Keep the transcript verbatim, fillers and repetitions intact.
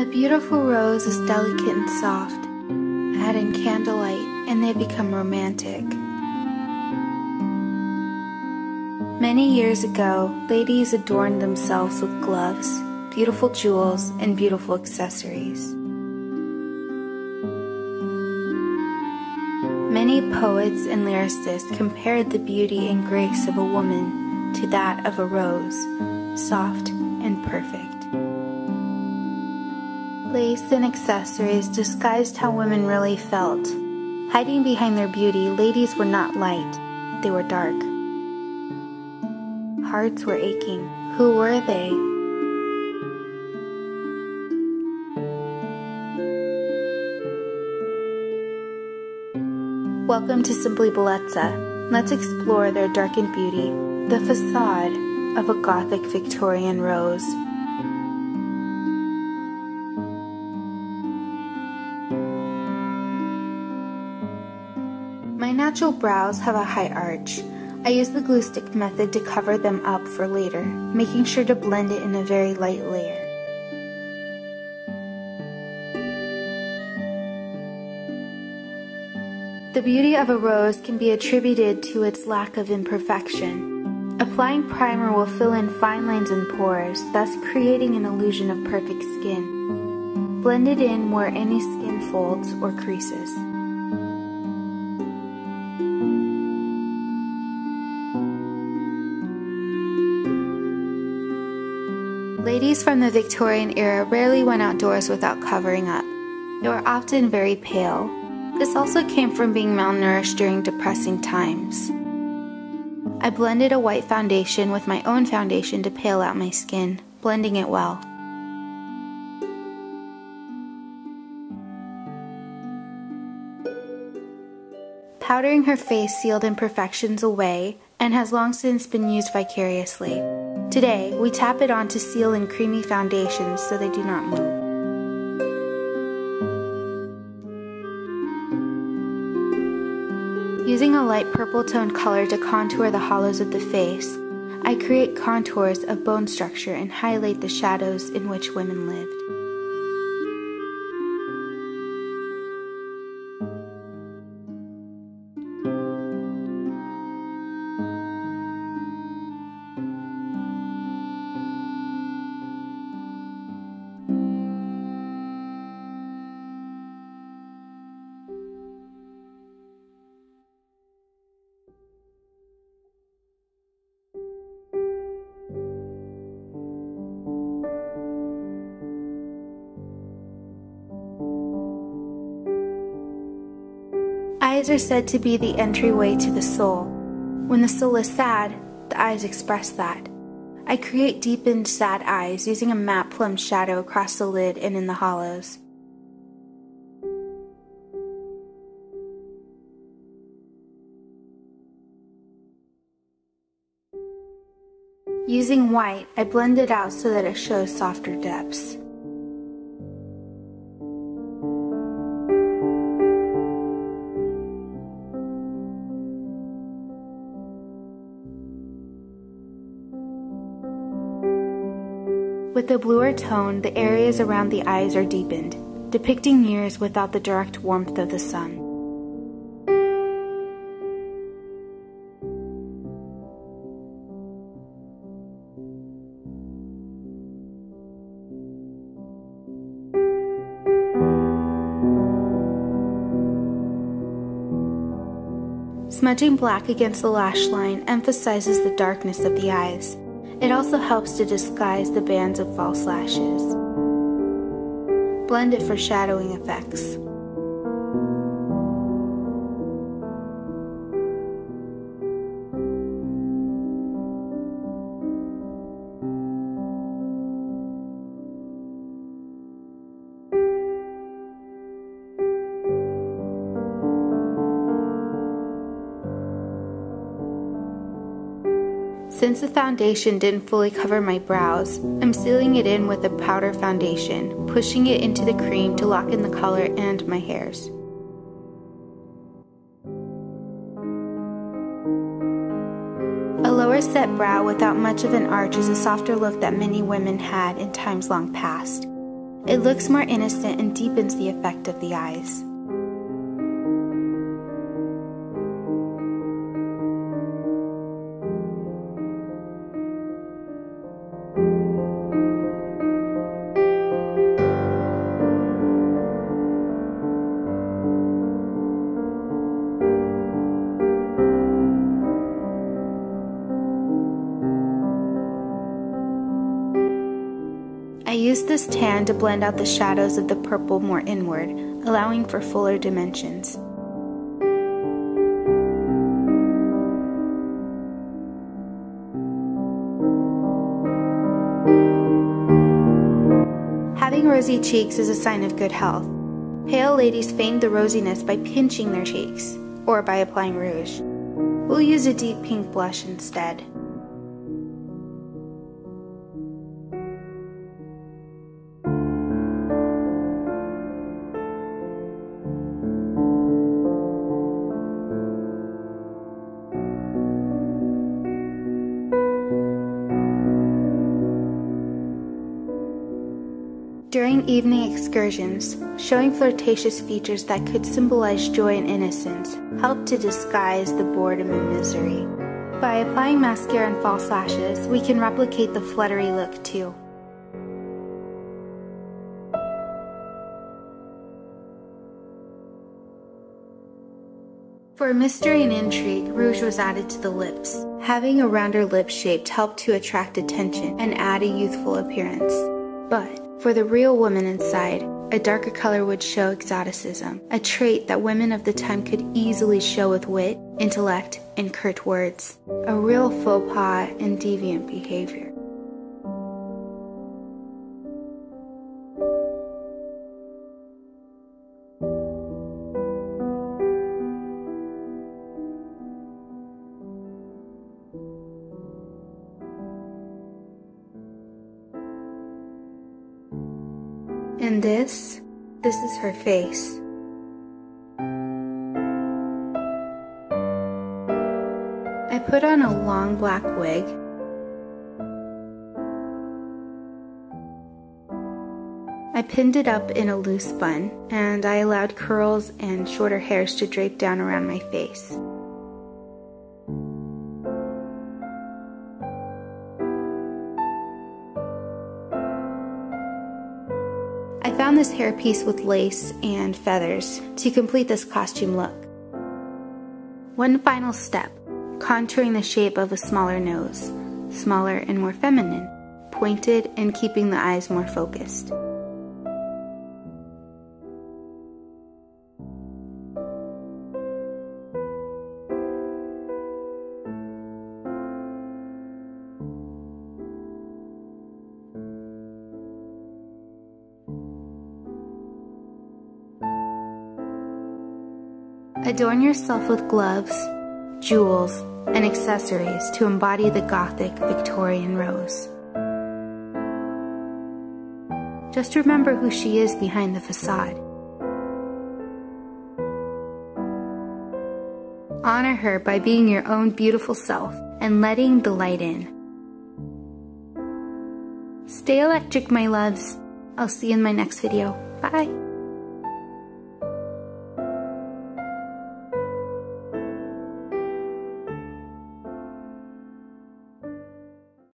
A beautiful rose is delicate and soft. Add in candlelight and they become romantic. Many years ago, ladies adorned themselves with gloves, beautiful jewels, and beautiful accessories. Many poets and lyricists compared the beauty and grace of a woman to that of a rose, soft and perfect. Lace and accessories disguised how women really felt. Hiding behind their beauty, ladies were not light, they were dark. Hearts were aching. Who were they? Welcome to Simply Bellezza. Let's explore their darkened beauty, the facade of a Gothic Victorian rose. My natural brows have a high arch. I use the glue stick method to cover them up for later, making sure to blend it in a very light layer. The beauty of a rose can be attributed to its lack of imperfection. Applying primer will fill in fine lines and pores, thus creating an illusion of perfect skin. Blend it in where any skin folds or creases. Ladies from the Victorian era rarely went outdoors without covering up. They were often very pale. This also came from being malnourished during depressing times. I blended a white foundation with my own foundation to pale out my skin, blending it well. Powdering her face sealed imperfections away and has long since been used vicariously. Today, we tap it on to seal in creamy foundations so they do not move. Using a light purple toned color to contour the hollows of the face, I create contours of bone structure and highlight the shadows in which women lived. Eyes are said to be the entryway to the soul. When the soul is sad, the eyes express that. I create deepened sad eyes using a matte plum shadow across the lid and in the hollows. Using white, I blend it out so that it shows softer depths. With the bluer tone, the areas around the eyes are deepened, depicting years without the direct warmth of the sun. Smudging black against the lash line emphasizes the darkness of the eyes. It also helps to disguise the bands of false lashes. Blend it for shadowing effects. Since the foundation didn't fully cover my brows, I'm sealing it in with a powder foundation, pushing it into the cream to lock in the color and my hairs. A lower set brow without much of an arch is a softer look that many women had in times long past. It looks more innocent and deepens the effect of the eyes. I used this tan to blend out the shadows of the purple more inward, allowing for fuller dimensions. Having rosy cheeks is a sign of good health. Pale ladies feign the rosiness by pinching their cheeks, or by applying rouge. We'll use a deep pink blush instead. During evening excursions, showing flirtatious features that could symbolize joy and innocence helped to disguise the boredom and misery. By applying mascara and false lashes, we can replicate the fluttery look too. For mystery and intrigue, rouge was added to the lips. Having a rounder lip shape helped to attract attention and add a youthful appearance. But for the real woman inside, a darker color would show exoticism, a trait that women of the time could easily show with wit, intellect, and curt words. A real faux pas and deviant behavior. And this, this is her face. I put on a long black wig. I pinned it up in a loose bun, and I allowed curls and shorter hairs to drape down around my face. I found this hairpiece with lace and feathers to complete this costume look. One final step, contouring the shape of a smaller nose, smaller and more feminine, pointed and keeping the eyes more focused. Adorn yourself with gloves, jewels, and accessories to embody the Gothic Victorian rose. Just remember who she is behind the facade. Honor her by being your own beautiful self and letting the light in. Stay electric, my loves. I'll see you in my next video. Bye!